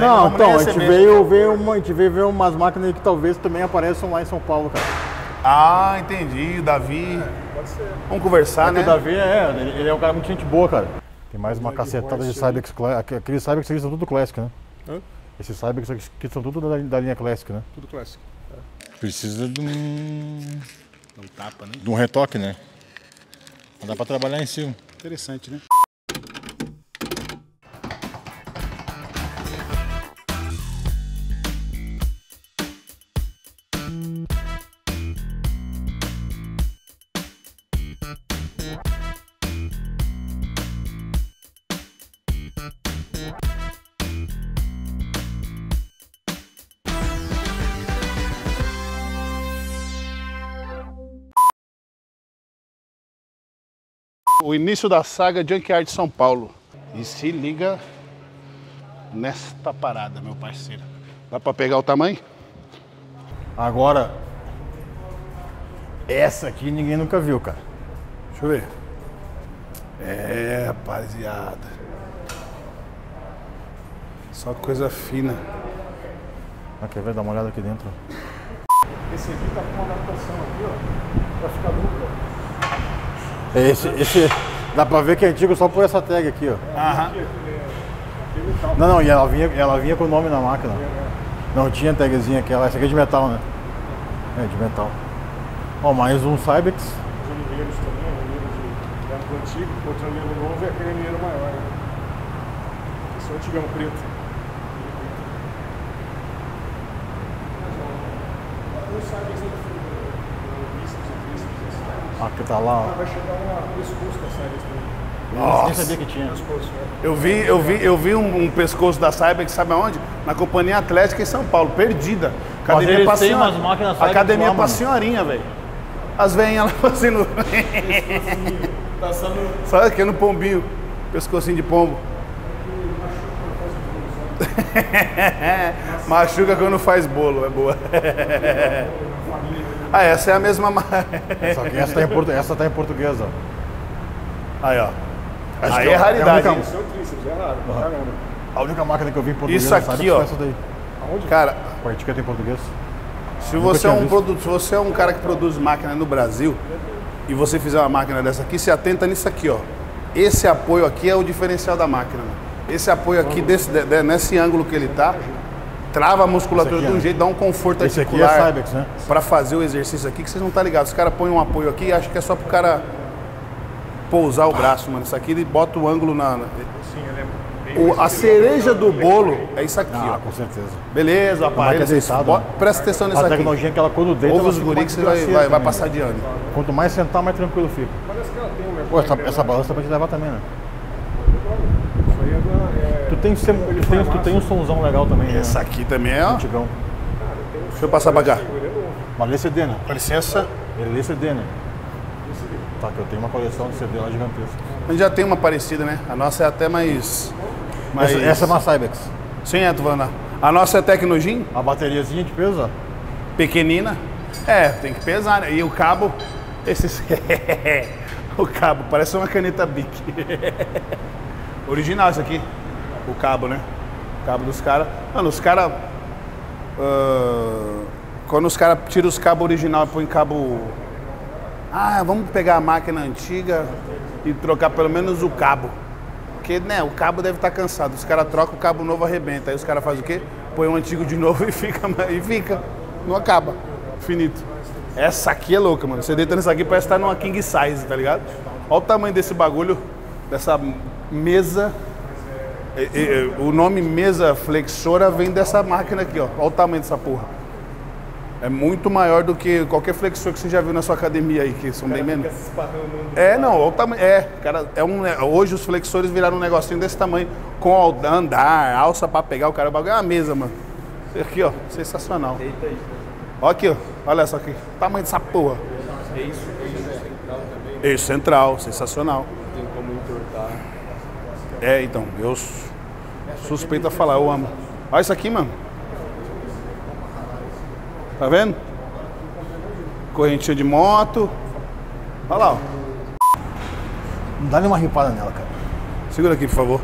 né? Não, então, a gente veio ver umas máquinas que talvez também apareçam lá em São Paulo, cara. Ah, entendi. Davi. É, pode ser. Vamos conversar, né? O Davi ele é um cara muito gente boa, cara. Tem mais uma cacetada de Cybex Classic. Aqueles Cybex que são tudo Classic, né? Hã? Esses Cybex que são tudo da linha Classic, né? Tudo Classic. É. Precisa de um tapa, né? De um retoque, né? Não dá pra trabalhar em cima. Interessante, né? O início da saga Junkyard de São Paulo. E se liga nesta parada, meu parceiro. Dá pra pegar o tamanho? Agora, essa aqui ninguém nunca viu, cara. Deixa eu ver. É, rapaziada. Só coisa fina. Ah, quer ver? Dá uma olhada aqui dentro. Esse aqui tá com uma adaptação aqui, ó. Pra ficar louco. Esse dá pra ver que é antigo só por essa tag aqui, ó. Aham. Não, não, e ela vinha com o nome na máquina. Não tinha tagzinha aquela, essa aqui é de metal, né? É, de metal. Ó, mais um Cybex. Os oliveiros também, o antigo, outro olheiro novo e aquele olheiro maior, né? Esse é o antigão preto. Ah, que tá lá, ó. Vai chegar um pescoço da Cybex também. Nossa! Nem sabia que tinha. Eu vi um pescoço da Cybex, sabe aonde? Na Companhia Atlética em São Paulo, perdida. Academia pra senhorinha. Academia pra senhorinha, velho. As veinhas lá fazendo... Sabe aqui no pombinho. Pescocinho de pombo. Machuca quando faz bolo, é boa. Ah, essa é a mesma marca. Essa tá em português, ó. Aí, ó. Aí é raridade. É raro, caramba. A única máquina que eu vi em português. Isso aqui, ó. Essa daí. Aonde? Cara, a etiqueta em português. Se você é um cara que produz máquina no Brasil e você fizer uma máquina dessa aqui, se atenta nisso aqui, ó. Esse apoio aqui é o diferencial da máquina. Esse apoio aqui, nesse ângulo que ele tá, trava a musculatura aqui, de um jeito, dá um conforto articular. Esse aqui é Cybex, né? Pra fazer o exercício aqui, que vocês não tá ligados. Os caras põem um apoio aqui e acham que é só pro cara pousar o braço, mano. Isso aqui ele bota o ângulo na... Sim, eu lembro. A cereja do bolo é isso aqui, ó. Ah, com certeza. Beleza, aparelho. Presta atenção nisso aqui. A tecnologia que ela quando deita... Ouve os guris que você vai passar de ano. Quanto mais sentar, mais tranquilo fica. Parece que ela tem um negócio. Pô, essa balança dá pra te levar também, né? Tu tem um somzão legal também. Essa aqui também é, ó. Antigão. Deixa eu passar pra cá. Uma LCD, né? Com licença. LCD, né? Tá, que eu tenho uma coleção de CD lá gigantesca. A gente já tem uma parecida, né? A nossa é até mais... Essa é uma Cybex. Sim, é, Tuvana. A nossa é Tecnogin. A bateriazinha de peso, ó. Pequenina. É, tem que pesar, né? E o cabo... O cabo parece uma caneta Bic. Original isso aqui. O cabo, né? O cabo dos caras. Mano, os caras... quando os caras tiram os cabos original e põem cabo... Ah, vamos pegar a máquina antiga e trocar pelo menos o cabo. Porque, né, o cabo deve estar cansado. Os caras trocam o cabo novo, arrebenta. Aí os caras fazem o quê? Põe um antigo de novo e fica. Não acaba. Finito. Essa aqui é louca, mano. Você deita nessa aqui parece estar numa king size, tá ligado? Olha o tamanho desse bagulho, dessa mesa... O nome mesa flexora vem dessa máquina aqui, ó. Olha o tamanho dessa porra. É muito maior do que qualquer flexor que você já viu na sua academia aí, que são bem menos. É, não, olha o tamanho. É, cara, hoje os flexores viraram um negocinho desse tamanho, com andar, alça pra pegar o cara. O bagulho é uma mesa, mano. Isso aqui, ó, sensacional. Olha aqui, ó. Olha só aqui. O tamanho dessa porra. Eixo central também. Eixo central, sensacional. Tem como entortar. É, então, eu suspeito a falar, eu amo. Olha isso aqui, mano. Tá vendo? Correntinha de moto. Olha lá, ó. Não dá nenhuma ripada nela, cara. Segura aqui, por favor.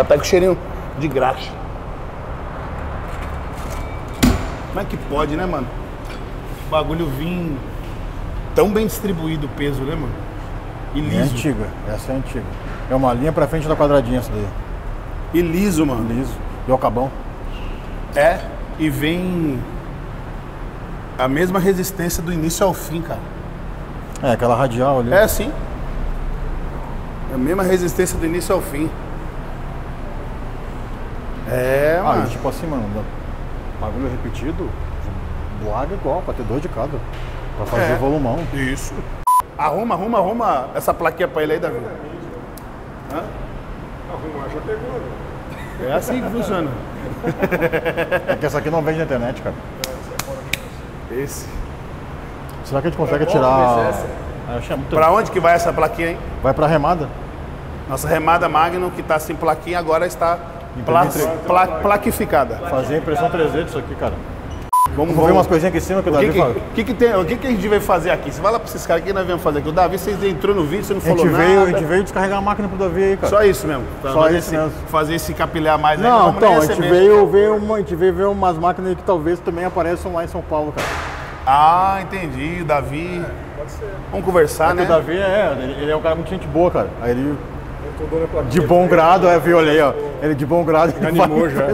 Já pega o cheirinho de graxa. Como é que pode, né, mano? O bagulho vir tão bem distribuído o peso, né, mano? E liso. É antiga, essa é antiga. É uma linha pra frente da quadradinha essa daí. E liso, mano. Liso. E o cabão. É, e vem a mesma resistência do início ao fim, cara. É, aquela radial ali. É, sim. É a mesma resistência do início ao fim. É, mano. Tipo assim, mano, bagulho repetido, larga igual, pra ter dois de cada. Pra fazer volumão. Isso. Arruma essa plaquinha pra ele aí, Davi. Hã? Arruma, já pegou. É assim que funciona. É que essa aqui não vende na internet, cara. Esse. Será que a gente consegue tirar... É muito... Pra onde que vai essa plaquinha, hein? Vai pra remada. Nossa remada Magnum, que tá sem plaquinha, agora está plaquificada. Fazer impressão 3D disso aqui, cara. Vamos ver umas coisinhas aqui em cima que o Davi fala. O que a gente veio fazer aqui? Você vai lá pra esses caras, o que nós viemos fazer aqui? O Davi, vocês entrou no vídeo, você não falou nada. A gente veio descarregar a máquina pro Davi aí, cara. Só isso mesmo. Só isso mesmo. Fazer esse capilar mais aí. Não, então, a gente veio ver umas máquinas que talvez também apareçam lá em São Paulo, cara. Ah, entendi. O Davi... Pode ser. Vamos conversar, né? O Davi ele é um cara muito gente boa, cara. Aí ele... De bom grado, olha aí, ó. Ele de bom grado, ele animou já.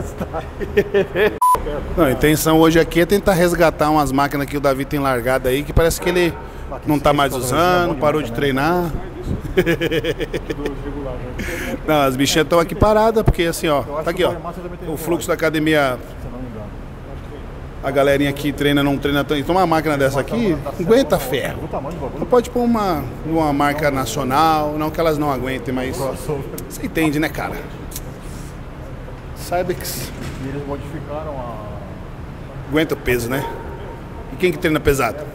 Não, a intenção hoje aqui é tentar resgatar umas máquinas que o Davi tem largado aí, que parece que ele não tá mais usando, parou de treinar. Não, as bichinhas estão aqui paradas, porque assim, ó, tá aqui, ó, o fluxo da academia. A galerinha que treina, não treina tanto. Então uma máquina dessa aqui, aguenta ferro. Não pode pôr uma marca nacional, não que elas não aguentem, mas... Você entende, né, cara? Cybex. E eles modificaram a... Aguenta o peso, né? E quem que treina pesado? E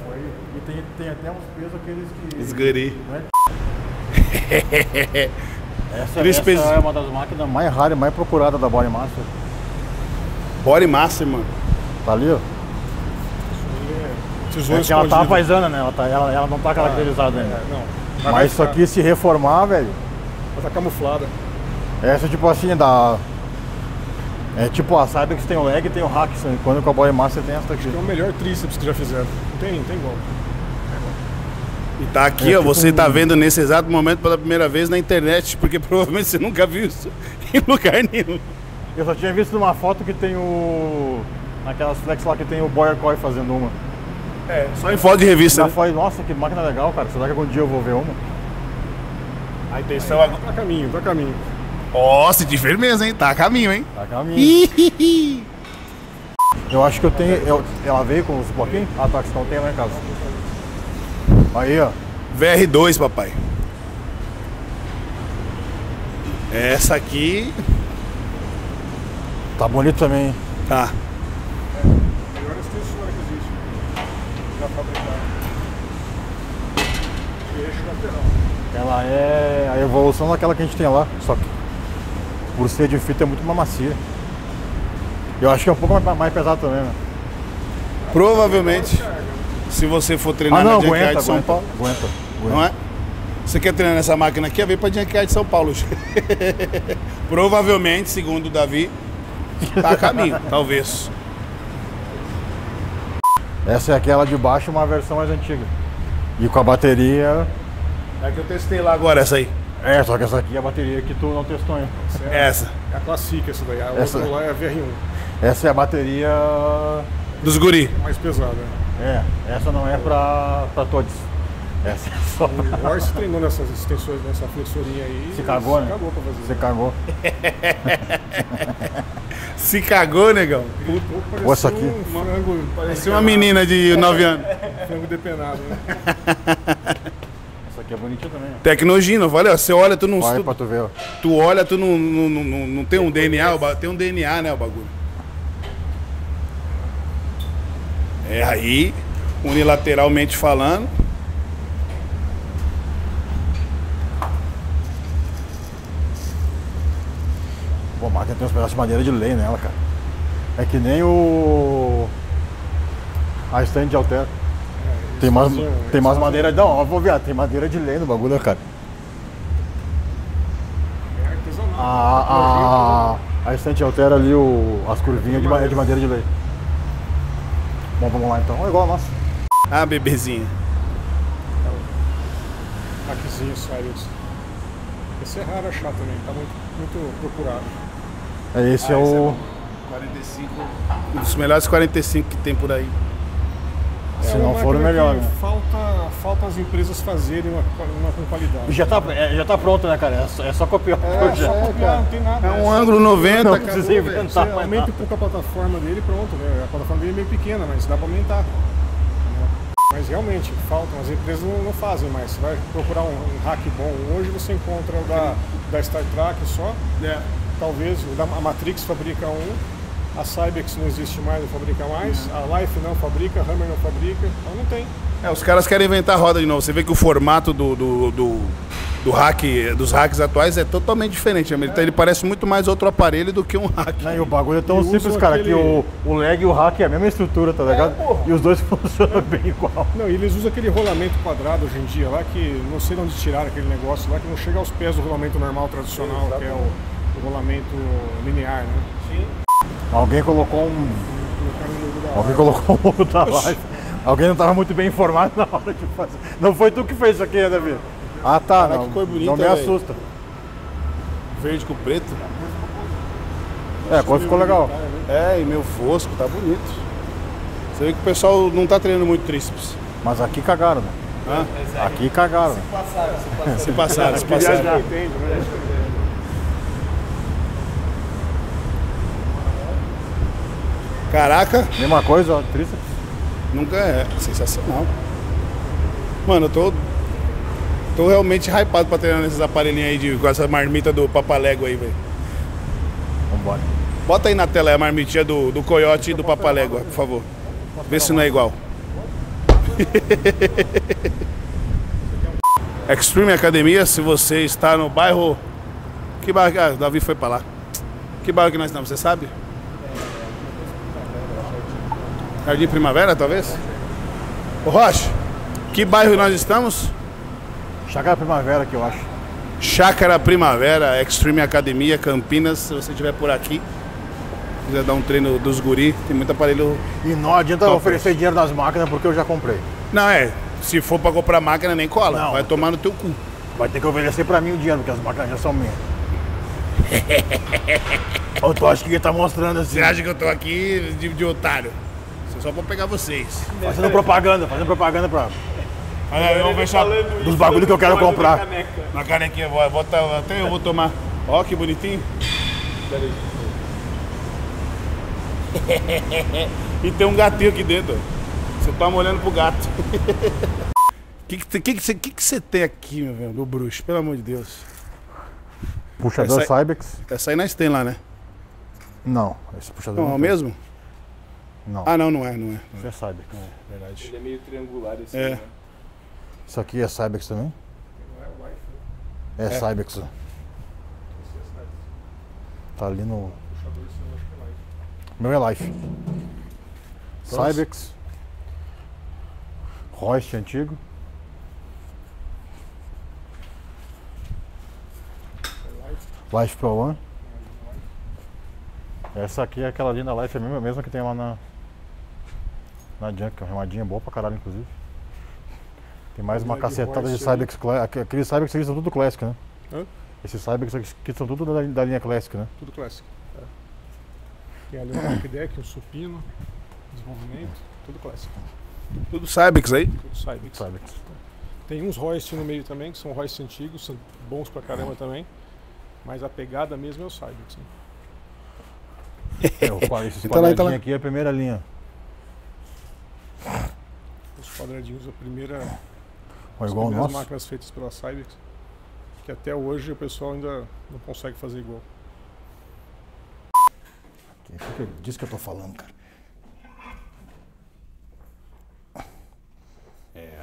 tem até uns pesos aqueles que... Esguri. Né? essa é uma das máquinas mais raras, mais procuradas da Body Master. Body Master, mano. Tá ali, ó. É ela tá paisana, né? Ela não tá caracterizada ainda. Não. Mas isso aqui, se reformar, velho... Ela tá camuflada. Essa, tipo assim, da... É tipo a Cybex tem o leg e tem o hack, quando com a Body Master tem essa aqui. É o melhor tríceps que já fizeram. Não tem igual. E tá aqui, ó, tipo você tá vendo nesse exato momento pela primeira vez na internet, porque provavelmente você nunca viu isso em lugar nenhum. Eu só tinha visto numa foto que tem o... Naquelas flex lá que tem o Boyer Coy fazendo uma. É, só em foto de revista. Foi, nossa, que máquina legal, cara. Será que algum dia eu vou ver uma? A intenção é... Tá a caminho, tá a caminho. Ó, senti firmeza, hein? Tá a caminho, hein? Tá a caminho. Eu acho que eu tenho... Ela veio com os bloquinhos? Ah, tá, que não tem lá em casa. Aí, ó. VR2, papai. Essa aqui... Tá bonito também, hein? Tá. Ela é a evolução daquela que a gente tem lá, só que por ser de fita é muito mais macia. Eu acho que é um pouco mais pesado também, né? Provavelmente, se você for treinar na Junkyard de São Paulo... Aguenta. Não é? Você quer treinar nessa máquina aqui, vem pra Junkyard de São Paulo. Provavelmente, segundo o Davi, tá a caminho, talvez. Essa é aquela de baixo, uma versão mais antiga. E com a bateria... É que eu testei lá agora, essa aí. É, só que essa aqui é a bateria que tu não testou, hein? Essa. É a classic essa daí, a outra lá é a VR1. Essa é a bateria... Dos guri. Mais pesada. É, essa não é pra todos. Essa é só pra... O Orsi treinou nessas extensões, nessa flexorinha aí. Se cagou, né? Se cagou pra fazer. Se cagou. Se cagou, negão. Pô, essa aqui. Parecia uma menina de 9 anos. Frango depenado, né? Essa aqui é bonitinha também. Ó. Tecnologia, não vale? Você olha, tu não... Vai pra tu ver, ó. Tu olha, tu não tem um DNA, tem um DNA, né, o bagulho. É aí, unilateralmente falando. Pô, a máquina tem uns pedaços de madeira de lei nela, cara. É que nem o... A stand de halter. Tem mais madeira... Não, ó, vou ver. Tem madeira de lei no bagulho, cara. É artesanal. A Aí a gente altera ali as curvinhas de madeira de lei. Bom, vamos lá então. É igual a nossa. Ah, bebezinha. Taquezinho, Sirius. Esse é raro achar também, tá muito procurado. Esse é o... 45, um dos melhores 45 que tem por aí. Se não for, melhor. Falta as empresas fazerem uma com qualidade. Já tá pronto, né, cara? É só copiar. Não tem nada. É um ângulo 90. Não precisa inventar. Você aumenta um pouco a plataforma dele, pronto. Né? A plataforma dele é meio pequena, mas dá pra aumentar. Né? Mas realmente, faltam. As empresas não fazem mais. Você vai procurar um hack bom. Hoje você encontra o da Star Trek só. É. Talvez a Matrix fabrica um. A Cybex não existe mais, não fabrica mais. A Life não fabrica, a Hammer não fabrica. Então não tem. Os caras querem inventar roda de novo. Você vê que o formato dos hacks atuais é totalmente diferente. Então ele parece muito mais outro aparelho do que um hack. E o bagulho é tão simples, cara, aquele... que o lag e o hack é a mesma estrutura, tá ligado? E os dois funcionam bem igual. Não, e eles usam aquele rolamento quadrado hoje em dia lá, que não sei de onde tiraram aquele negócio lá, que não chega aos pés do rolamento normal, tradicional, que é o rolamento linear, né? Sim. Alguém colocou um logo da live. Alguém não estava muito bem informado na hora de fazer. Não foi tu que fez isso aqui, né, Davi? Ah, tá. Caraca, não, que cor bonita, não me assusta. Verde com preto. A cor ficou legal. E meu fosco, tá bonito. Você vê que o pessoal não tá treinando muito tríceps. Mas aqui cagaram, né? Aqui cagaram. Se passaram. Entende, né? Caraca! Mesma coisa, ó, tríceps. Nunca é sensacional. Mano, eu tô realmente hypado pra treinar nesses aparelhinhos aí, com essa marmita do Papalégua aí, velho. Vambora. Bota aí na tela a marmitinha do Coyote e do Papalégua, por favor. Vê se não é igual. Extreme Academia, se você está no bairro... Que bairro? Ah, o Davi foi pra lá. Que bairro que nós estamos, você sabe? Jardim Primavera, talvez? Ô Rocha, que bairro nós estamos? Chácara Primavera, que eu acho. Chácara Primavera, Extreme Academia, Campinas. Se você estiver por aqui, quiser dar um treino dos guri, tem muito aparelho. E não adianta oferecer dinheiro das máquinas, porque eu já comprei. Não, se for pra comprar máquina, nem cola. Não, vai tomar no teu cu. Vai ter que oferecer pra mim o dinheiro, porque as máquinas já são minhas. Ou tu acha que ia estar mostrando assim? Você acha que eu tô aqui de otário? Só pra pegar vocês. Fazendo propaganda pra... Olha, eu vou fechar dos bagulhos que eu quero comprar. Na canequinha, até eu vou tomar. Ó, que bonitinho. E tem um gatinho aqui dentro. Você tá olhando pro gato. Que você tem aqui, meu velho, do bruxo? Pelo amor de Deus. Puxador Cybex. Essa aí nós tem lá, né? Não, esse puxador não é o mesmo? Não. Ah, não é. Isso é Cybex. É verdade. Ele é meio triangular esse aqui, né? Isso aqui é Cybex também? Não é Wi-Fi. É Cybex. Esse é Cybex. Tá ali no... O puxador seu eu acho que é Life. Meu é Life. Cybex. Royce antigo. É Life Pro One. Essa aqui é aquela linda Life, é a mesma que tem lá na Junk, que é uma remadinha boa pra caralho, inclusive. Tem mais uma cacetada de Cybex Classic. Aqueles Cybex aqui são tudo Classic, né? Esses Cybex aqui são tudo da linha Classic, né? Tudo Classic. Tem ali um back deck, um supino, desenvolvimento, tudo Classic. Tudo Cybex aí? Tudo Cybex. Tem uns Royce no meio também, que são Royce antigos, são bons pra caramba também. Mas a pegada mesmo é o Cybex, né? Esses quadradinhos aqui é a primeira linha. Os quadradinhos, a primeira. As máquinas feitas pela Cybex, que até hoje o pessoal ainda não consegue fazer igual. É disso que eu tô falando, cara.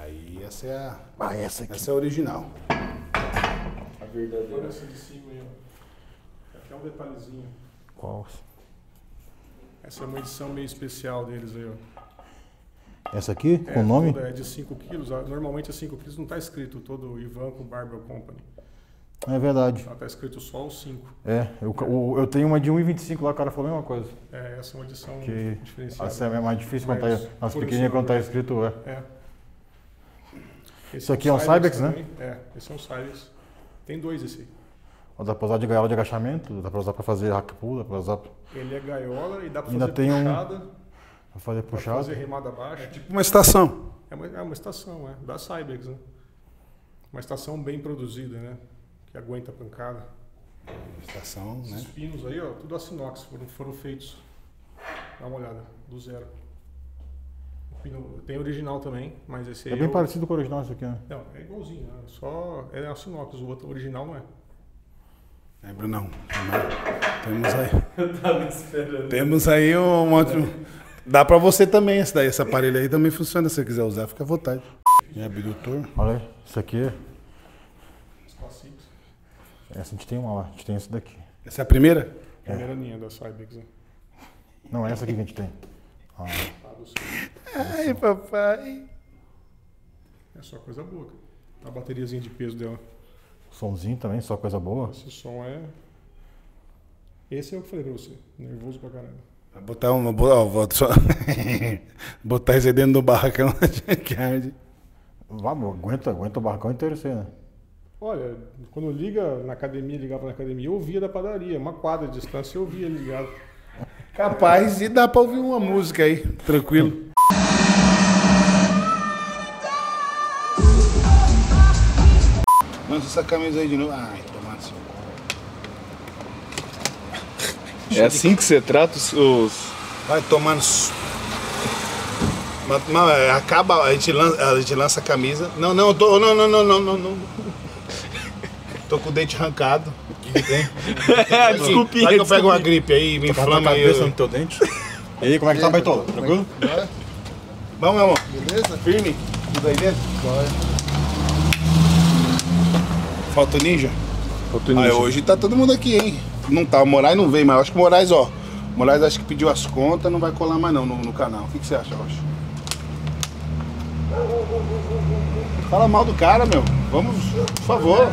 Aí essa é a. Ah, essa aqui. Essa é a original. A verdadeira. Olha essa de cima aí, ó. Aqui é um detalhezinho. Qual? Essa é uma edição meio especial deles aí, ó. Essa aqui? Com o nome? É de 5 quilos. Normalmente é 5 quilos, não está escrito todo Ivanco Barber Company. É verdade. Tá escrito só os 5. É, eu tenho uma de 1,25 lá, o cara falou a mesma coisa. É, essa é uma edição que diferenciada. Essa é mais difícil, mas quando tá, as pequenininhas quando está escrito, é. Esse aqui é um Cybex, né? É, esse é um Cybex. Tem dois esse aí. Dá para usar de gaiola de agachamento, dá para usar para fazer hack-pull, dá para usar... Ele é gaiola e dá para fazer puxada. Para fazer puxada. Dá para fazer remada baixa. É tipo uma estação. É uma estação, da Cybex, né? Uma estação bem produzida, né? Que aguenta a pancada. Estação, né? Esses pinos aí, ó, tudo assinox, foram feitos. Dá uma olhada, do zero. Tem original também, mas esse aí... É bem parecido com o original esse aqui, né? Não, é igualzinho, né? Só é assinox, o outro original não é. É, Brunão, temos aí... Eu tava esperando. Temos aí um ótimo... Dá pra você também esse daí, esse aparelho aí também funciona, se você quiser usar, fica à vontade. E abdutor. Olha aí, isso aqui. Essa a gente tem uma lá, a gente tem essa daqui. Essa é a primeira? É. Primeira linha da Cybex, né? Não, é essa aqui que a gente tem. Ah. Ai, papai. É só coisa boa, cara. A bateriazinha de peso dela. Somzinho também, só coisa boa. Esse som é... Esse é o que eu falei pra você, nervoso pra caralho. Botar uma... Botar esse aí dentro do barracão da Junkyard. Vamos, aguenta o barracão inteiro isso aí, né? Olha, quando liga na academia, ligava na academia, eu ouvia da padaria, uma quadra de distância, eu ouvia ligado. Capaz, e dá pra ouvir uma música aí, tranquilo. Nossa, essa camisa aí de novo. Ai, tomado seu cu. É assim que você trata os... Vai tomando... Mas acaba, a gente lança a camisa. Não. Tô com o dente arrancado. É, desculpinha. Vai que eu pego uma gripe aí, me inflama aí. No teu dente. E aí, como é que tá, Baitola? Tranquilo? Bora. Vamos, meu amor. Beleza? Firme? Tudo aí dentro? Bora. Falta o Ninja? Falta o Ninja. Aí, hoje tá todo mundo aqui, hein? Não tá, o Moraes não veio, mas acho que o Moraes, ó. O Moraes acho que pediu as contas, não vai colar mais não no canal. O que você acha, Rocha? Fala mal do cara, meu. Vamos, por favor.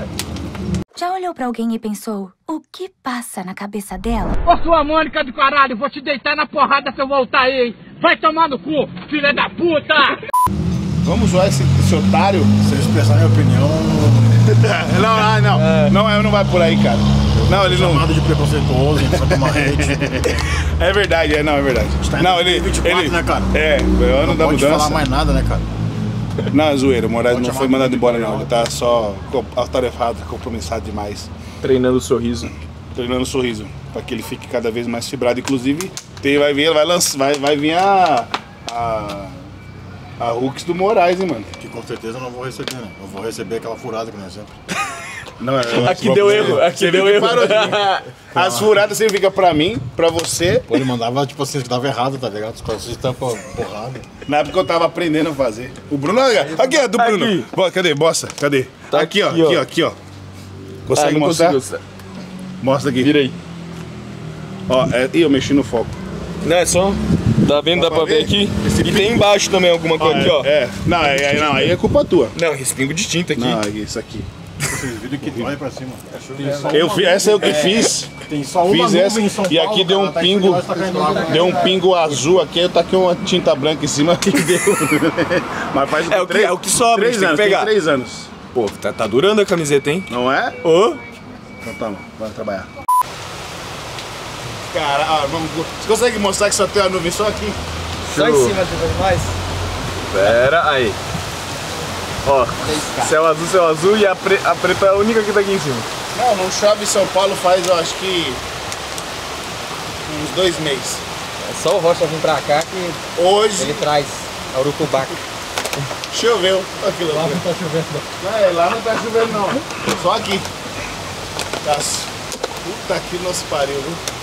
Já olhou pra alguém e pensou, o que passa na cabeça dela? Ô sua Mônica do caralho, vou te deitar na porrada se eu voltar aí, hein? Vai tomar no cu, filha da puta! Vamos zoar esse otário? Se eu expressar minha opinião... não vai por aí, cara. Não, ele não... Chamado de preconceituoso, sabe uma rede. É verdade, é verdade. Está não, ele... 24, né, cara? É, o ano da mudança. Não pode falar mais nada, né, cara? Não, é zoeira, o Moraes não foi mandado embora não, ele tá só atarefado, compromissado demais. Treinando o sorriso. Treinando o sorriso, pra que ele fique cada vez mais fibrado, inclusive vai vir a Hux do Moraes, hein, mano. Que com certeza eu não vou receber, né? Eu vou receber aquela furada que nós sempre. Não, aqui deu erro, aqui deu erro. As furadas sempre ficam pra mim, pra você. Pô, ele mandava, tipo assim, que dava errado, tá ligado? Os calços de tampa porrada. Na época eu tava aprendendo a fazer. O Bruno, aqui é do Bruno. Aqui. Cadê, bossa? Cadê? Tá aqui, ó. Consegue mostrar? Mostra aqui. Vira aí. Ó, e eu mexi no foco. Não, é só... Tá vendo? Dá pra ver aqui. E tem embaixo também alguma coisa aqui, ó. É. Não, aí é culpa tua. Não, respingo de tinta aqui. Não, isso aqui. Olha pra cima. Essa é o que fiz. Tem só uma fiz essa, em São Paulo, e aqui deu um pingo. Deu um pingo azul aqui, eu taquei uma tinta branca em cima que deu. Mas faz o que sobra, tem 3 anos. Pô, tá durando a camiseta, hein? Não é? Ô! Então tá, vai trabalhar. Cara, você consegue mostrar que só tem a nuvem só aqui? Só em cima de mais? Pera aí. Ó, céu azul e a preta é a única que tá aqui em cima. Não chove em São Paulo faz, eu acho que uns 2 meses. É só o Rocha vir pra cá que hoje ele traz a urucubaca. Choveu. Aquilo lá não tá chovendo não. Lá não tá chovendo não. Só aqui. Puta que nos pariu, viu?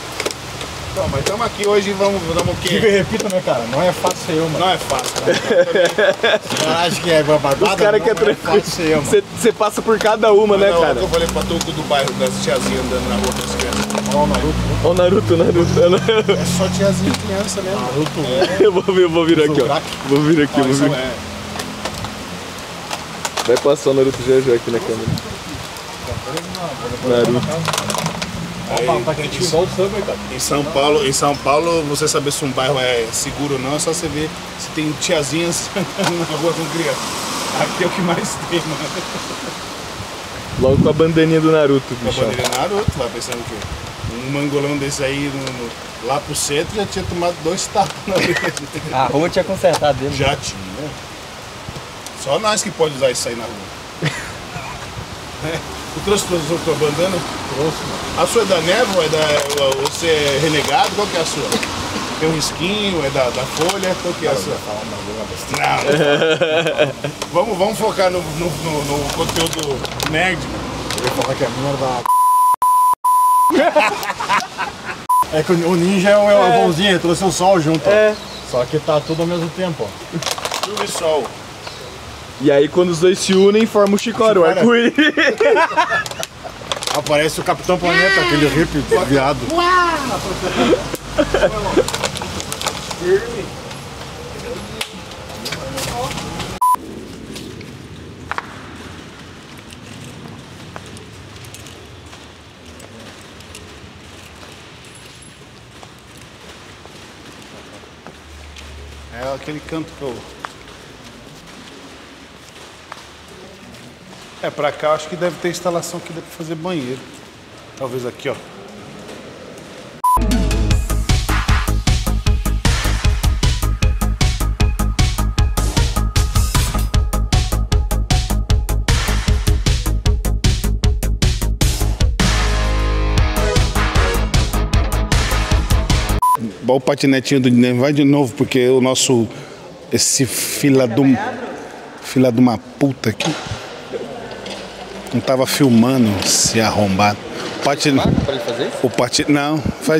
Então, mas estamos aqui hoje e vamos o quê? Digo e repito, né, cara? Não é fácil ser eu, mano. Não é fácil, cara. Eu acho que é babado. Os caras que é tranquilo. Você passa por cada uma, né, cara? Eu falei pra todo do bairro das tiazinhas andando na rua das crianças. Olha o Naruto. Olha o Naruto. É só tiazinha e criança mesmo. Naruto. É. Eu vou vir aqui, ó. Vou vir aqui. Vai passar o Naruto já aqui na câmera. Em São Paulo, você saber se um bairro é seguro ou não, é só você ver se tem tiazinhas na rua com criança. Aqui é o que mais tem, mano. Logo com a bandeirinha do Naruto, bicho. Com a bandeirinha do Naruto, vai pensando o quê? Um mangolão desse aí lá pro centro já tinha tomado 2 tapas na vez. A rua tinha consertado dele. Já tinha. Só nós que pode usar isso aí na rua. Tu trouxe tua bandana? Trouxe, mano. A sua é da névoa, você é renegado? Qual que é a sua? Tem um risquinho, é da folha? Qual que é a sua? Não. Vamos focar no conteúdo nerd. Eu ia falar que a minha era da... É que o ninja é o vãozinho, trouxe o sol junto. É. Só que tá tudo ao mesmo tempo, ó. Chuva e sol. E aí quando os dois se unem, forma o Chicoro, arco-íris. Aparece o Capitão Planeta, aquele hippie viado. Uau! É aquele canto que eu... É, pra cá acho que deve ter instalação que dá pra fazer banheiro. Talvez aqui, ó. Olha o patinetinho do Dinei, vai de novo, porque o nosso, esse fila de uma puta aqui, não tava filmando, se arrombado.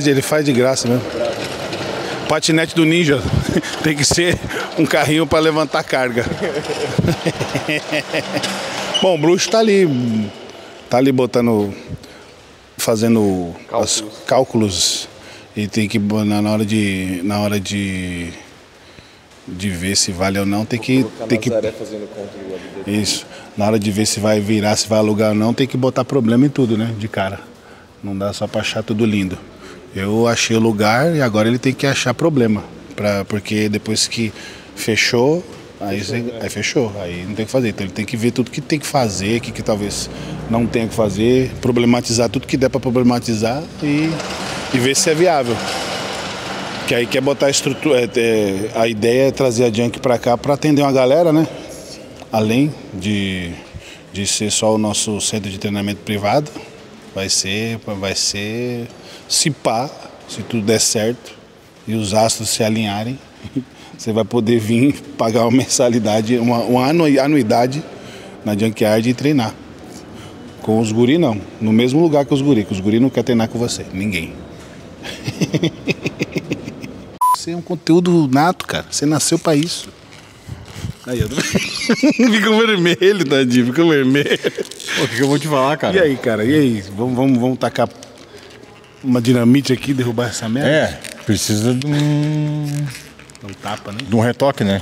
Ele faz de graça mesmo. Patinete do ninja, tem que ser um carrinho para levantar carga. Bom, o Bruxo tá ali botando, fazendo os cálculos. E tem que, na hora de ver se vale ou não, tem que fazendo controle dele. Isso. Na hora de ver se vai virar, se vai alugar ou não, tem que botar problema em tudo, né? De cara. Não dá só pra achar tudo lindo. Eu achei o lugar e agora ele tem que achar problema. Porque depois que fechou, aí fechou. Aí não tem o que fazer. Então ele tem que ver tudo que tem que fazer, que talvez não tenha que fazer, problematizar tudo que der pra problematizar e ver se é viável. Que aí quer botar a estrutura, a ideia é trazer a Junk pra cá pra atender uma galera, né? Além de ser só o nosso centro de treinamento privado, vai ser se pá, se tudo der certo e os astros se alinharem, você vai poder vir pagar uma mensalidade, uma anuidade na Junkyard e treinar. Com os guri não, no mesmo lugar que os guri não quer treinar com você, ninguém. Você é um conteúdo nato, cara. Você nasceu pra isso. Aí eu fica vermelho, tadinho, fica vermelho. O que eu vou te falar, cara? E aí, cara? E aí? Vamos tacar uma dinamite aqui, derrubar essa merda? É, precisa de um tapa, né? De um retoque, né?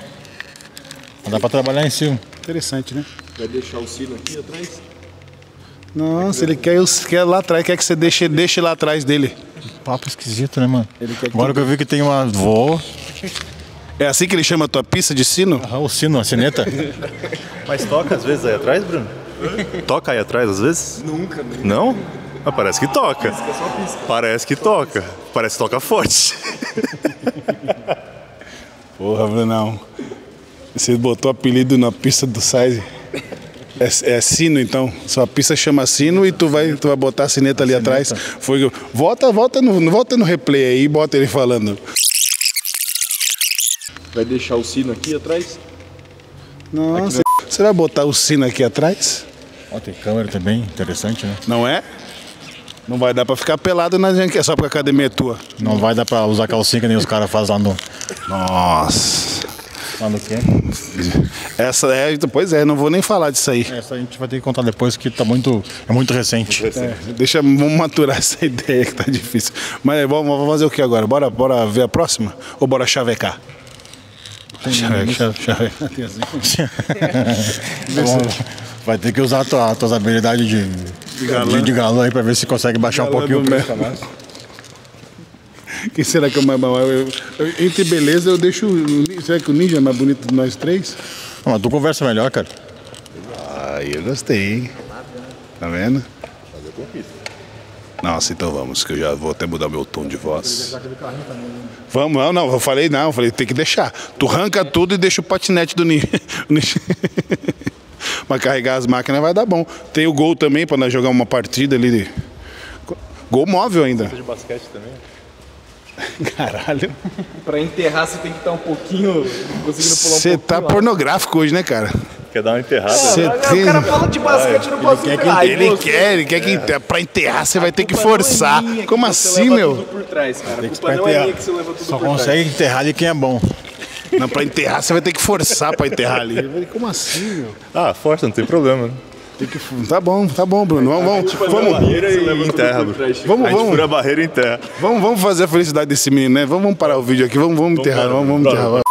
Não dá pra trabalhar em cima. Interessante, né? Vai deixar o sino aqui atrás? Nossa, ele quer lá atrás, quer que você deixe lá atrás dele. Papo esquisito, né, mano? Agora que eu vi que tem uma vó. É assim que ele chama a tua pista de sino? Ah, o sino, a sineta. Mas toca às vezes aí atrás, Bruno? Toca aí atrás às vezes? Nunca, né? Não? Ah, parece que toca. Pisca, só pisca. Parece que só toca. Pisca. Parece que toca forte. Porra, Brunão. Você botou apelido na pista do size. É sino, então. Sua pista chama sino e tu vai botar a sineta ali atrás. Foi, volta no replay aí e bota ele falando. Vai deixar o sino aqui atrás? Nossa, você vai botar o sino aqui atrás? Ó, tem câmera também, interessante, né? Não é? Não vai dar pra ficar pelado na gente, é só porque a academia é tua. Não vai dar pra usar calcinha que nem os caras fazem lá no... Nossa... Essa é, pois é, não vou nem falar disso aí. Essa a gente vai ter que contar depois, que tá muito recente. Deixa, vamos maturar essa ideia que tá difícil. Mas vamos fazer o que agora? Bora ver a próxima? Ou bora chavecar? Chavecar. Vai ter que usar tuas habilidades de galã aí pra ver se consegue baixar galã um pouquinho o preço. Quem será que é o mais mal? Entre beleza eu deixo... Será que o ninja é mais bonito de nós três? Não, mas tu conversa melhor, cara. Ah, eu gostei, hein? Tá vendo? Nossa, então vamos, que eu já vou até mudar meu tom de voz. Vamos, não, eu falei, tem que deixar. Tu arranca tudo e deixa o patinete do ninja. Mas carregar as máquinas vai dar bom. Tem o gol também pra nós jogar uma partida ali. Gol móvel ainda. De basquete também. Caralho. Pra enterrar você tem que estar um pouquinho conseguindo pular um pouquinho. Você tá pornográfico hoje, né, cara? Quer dar uma enterrada? O cara fala de basquete, não posso enterrar. Ele quer que enterra. Pra enterrar você vai ter que forçar. Como assim, meu? A culpa não é minha que você leva tudo por trás. Só consegue enterrar ali quem é bom. Não, pra enterrar você vai ter que forçar pra enterrar ali. Como assim, meu? Ah, força, não tem problema, né? Tá bom, Bruno. Vamos furar a barreira e enterra. Vamos fazer a felicidade desse menino, né? Vamos parar o vídeo aqui, vamos enterrar, vamos enterrar.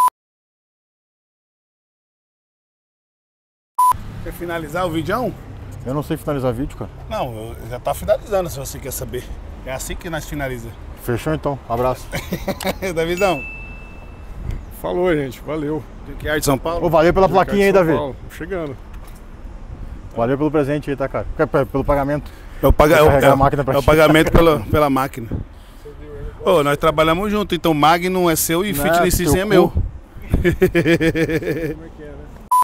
Quer finalizar o vídeo? Eu não sei finalizar vídeo, cara. Não, já tá finalizando, se você quer saber. É assim que nós finaliza. Fechou então, abraço. Davidão. Falou, gente, valeu. Que é de São Paulo? Oh, valeu pela plaquinha aí, Davi. Chegando. Valeu pelo presente aí, tá, cara? Pelo pagamento. É o pagamento pela máquina. Ô, nós trabalhamos junto, então Magnum é seu e Fitnesszinho é meu.